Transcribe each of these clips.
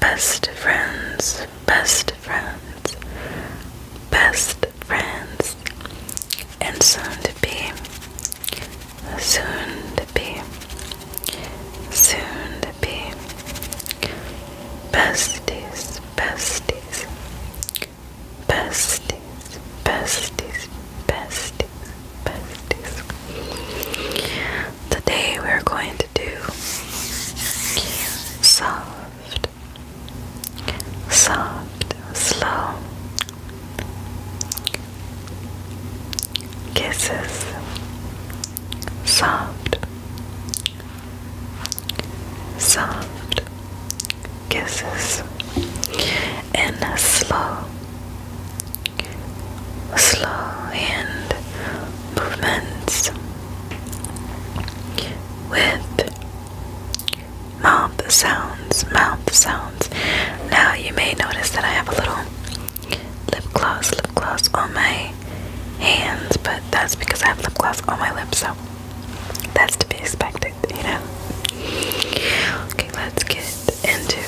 best friends, and soon to be, besties. Today we're going to do soft, slow kisses. Soft kisses, and a slow hand movements with mouth sounds. Now you may notice that I have a little lip gloss on my hands, but that's because I have lip gloss on my lips, so that's to be expected, you know. Okay, let's get into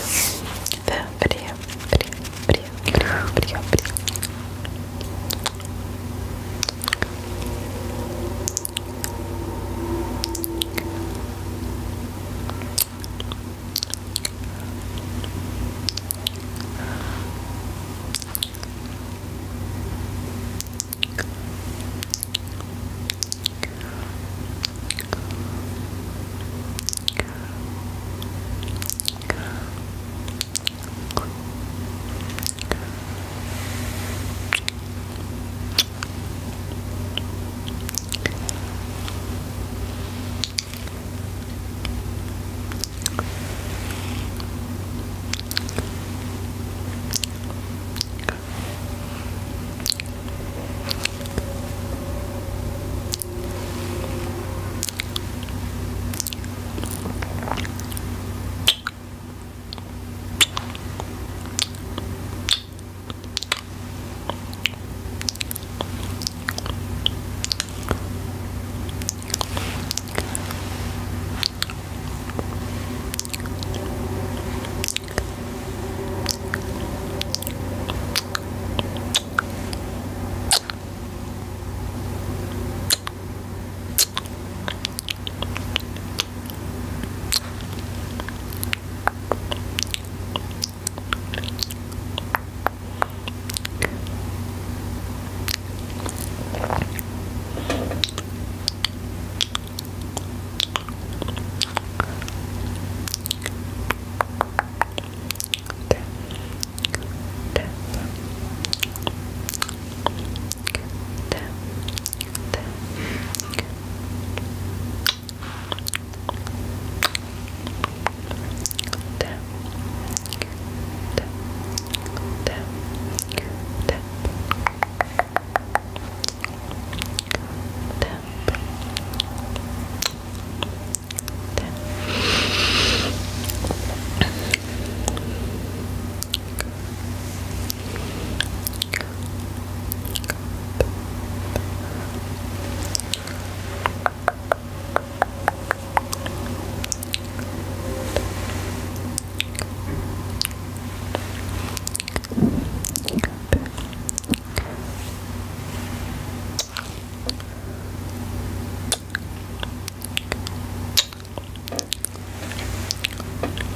the